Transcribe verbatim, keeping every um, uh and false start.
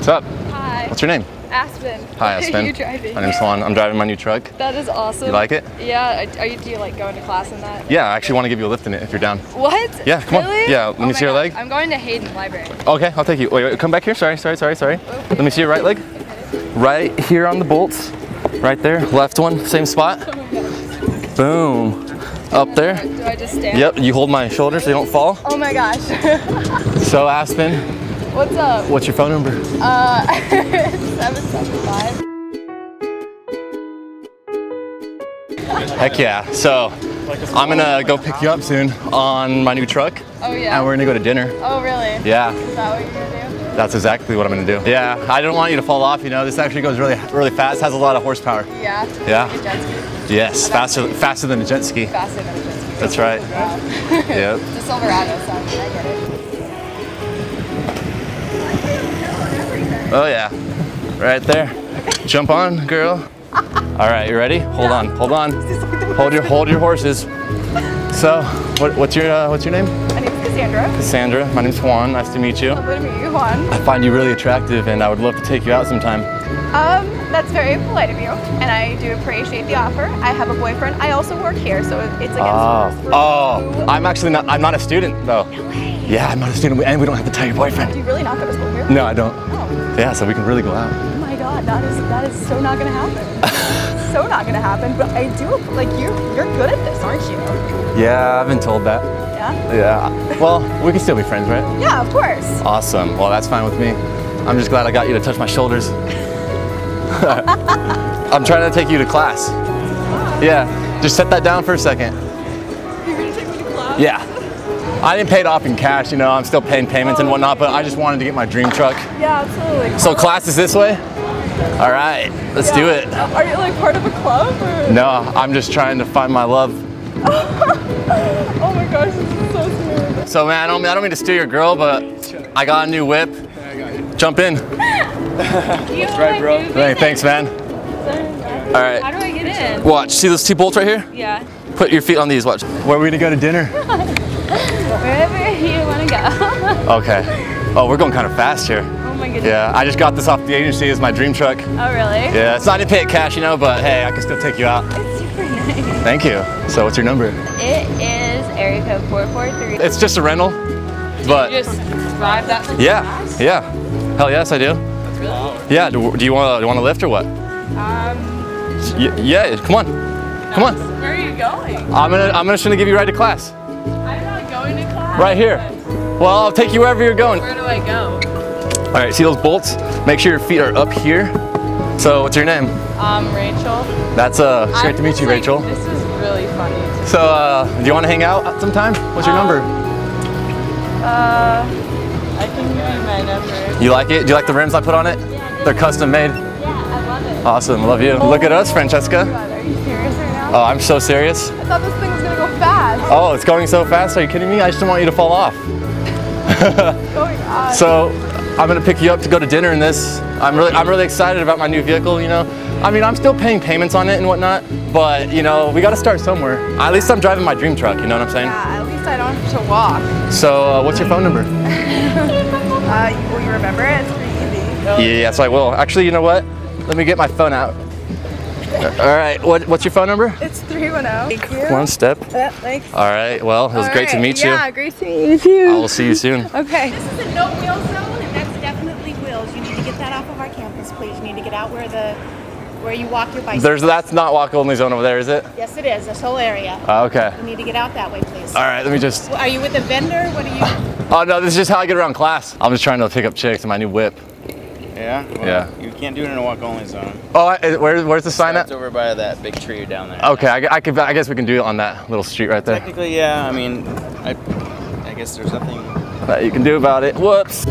What's up? Hi. What's your name? Aspen. Hi, Aspen. Are you driving? My name's Swan. I'm driving my new truck. That is awesome. You like it? Yeah. Are you, do you like going to class in that? Yeah, I actually want to give you a lift in it if you're down. What? Yeah, come really? on. Yeah, let oh me see your God. leg. I'm going to Hayden Library. Okay, I'll take you. Wait, wait, come back here. Sorry, sorry, sorry, sorry. Okay. Let me see your right leg. Okay. Right here on the bolts. Right there. Left one. Same spot. Oh Boom. Up there. Do I just stand? Yep, you hold my shoulder so you don't fall. Oh my gosh. So Aspen. What's up? What's your phone number? Uh, seven seven five. Heck yeah. So I'm gonna go pick you up soon on my new truck. Oh yeah. And we're gonna go to dinner. Oh really? Yeah. Is that what you're gonna do? That's exactly what I'm gonna do. Yeah, I don't want you to fall off, you know. This actually goes really really fast, has a lot of horsepower. Yeah. Yeah. Yes, faster, faster than a jet ski. Faster than a jet ski. That's right. Yep. It's a Silverado, so I get it. Oh yeah, right there. Jump on, girl. All right, you ready? Hold on, hold on. Hold your, hold your horses. So, what, what's your, uh, what's your name? My name's Cassandra. Cassandra. My name's Juan. Nice to meet you. Lovely to meet you, Juan. I find you really attractive, and I would love to take you out sometime. Um, that's very polite of you, and I do appreciate the offer. I have a boyfriend. I also work here, so it's against oh. rules. Oh, I'm actually not. I'm not a student though. No way. Yeah, I'm not a student, and we don't have to tell your boyfriend. Do you really not go to school here? No, I don't. Oh. Yeah, so we can really go out. Oh my God, that is that is so not gonna happen. So not gonna happen. But I do like you. You're good at this, aren't you? Yeah, I've been told that. Yeah. Yeah. Well, we can still be friends, right? Yeah, of course. Awesome. Well, that's fine with me. I'm just glad I got you to touch my shoulders. I'm trying to take you to class. Wow. Yeah, just set that down for a second. You're gonna take me to class? Yeah. I didn't pay it off in cash, you know, I'm still paying payments oh, and whatnot, but I just wanted to get my dream truck. Yeah, absolutely. So class is this way? All right, let's yeah. do it. Are you like part of a club? Or? No, I'm just trying to find my love. Oh my gosh, this is so smooth. So man, I don't, I don't mean to steal your girl, but I got a new whip. Yeah, I got you. Jump in. That's right, bro. Hey, thanks, man. All right. How do I get in? Watch. See those two bolts right here? Yeah. Put your feet on these. Watch. Where are we gonna go to dinner? Wherever you wanna go. Okay. Oh, we're going kind of fast here. Oh my goodness. Yeah, I just got this off the agency as my dream truck. Oh really? Yeah. It's not to pay it cash, you know, but hey, I can still take you out. It's super nice. Thank you. So, what's your number? It is area code four four three. It's just a rental, but. You just drive that thing. Yeah. Fast? Yeah. Hell yes, I do. Really? Yeah, do, do you want to lift or what? Um, y yeah, come on, come on. Where are you going? I'm gonna, I'm gonna, gonna give you a ride to class. I'm not going to class. Right here. Well, I'll take you wherever you're going. Where do I go? All right, see those bolts? Make sure your feet are up here. So, what's your name? Um, Rachel. That's uh, it's great I'm to meet you, like, Rachel. This is really funny. So, uh, do you want to hang out sometime? What's your um, number? Uh. I can give you my number. You like it? Do you like the rims I put on it? Yeah, they're custom made. Yeah, I love it. Awesome, love you. Oh, look at us, Francesca. God, are you serious right now? Oh, I'm so serious. I thought this thing was gonna go fast. Oh, it's going so fast. Are you kidding me? I just didn't want you to fall off. Going on. So, I'm gonna pick you up to go to dinner in this. I'm really, I'm really excited about my new vehicle. You know, I mean, I'm still paying payments on it and whatnot, but you know, we got to start somewhere. At least I'm driving my dream truck. You know what I'm saying? Yeah, at least I don't have to walk. So, uh, what's your phone number? Uh, will you remember it? It's pretty easy. So. Yeah, yes, I will. Actually, you know what? Let me get my phone out. All right, what, what's your phone number? It's three one zero. Thank you. One step. Uh, thanks. All right, well, it was All great right. to meet you. Yeah, great to meet you too. I will see you soon. Okay. This is a no-wheel zone, and that's definitely wheels. You need to get that off of our campus, please. You need to get out where the where you walk your bicycle. There's, that's not walk-only zone over there, is it? Yes, it is. This whole area. Uh, okay. You need to get out that way, please. All right, let me just... Are you with a vendor? What are you... Oh no, this is just how I get around class. I'm just trying to pick up chicks in my new whip. Yeah? Well, yeah. You can't do it in a walk-only zone. Oh, I, where, where's the sign at? It's over by that big tree down there. Okay, I, I, could, I guess we can do it on that little street right there. Technically, yeah. I mean, I, I guess there's nothing that you can do about it. Whoops.